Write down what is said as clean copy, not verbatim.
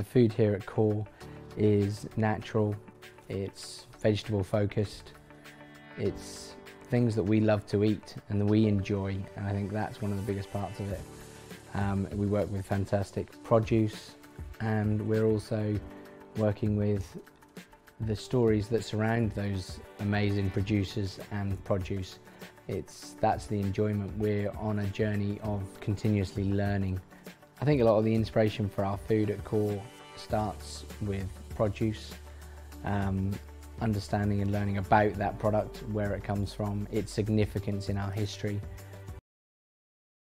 The food here at Core is natural, it's vegetable focused, it's things that we love to eat and that we enjoy, and I think that's one of the biggest parts of it. We work with fantastic produce, and we're also working with the stories that surround those amazing producers and produce. That's the enjoyment. We're on a journey of continuously learning. I think a lot of the inspiration for our food at Core starts with produce, understanding and learning about that product, where it comes from, its significance in our history,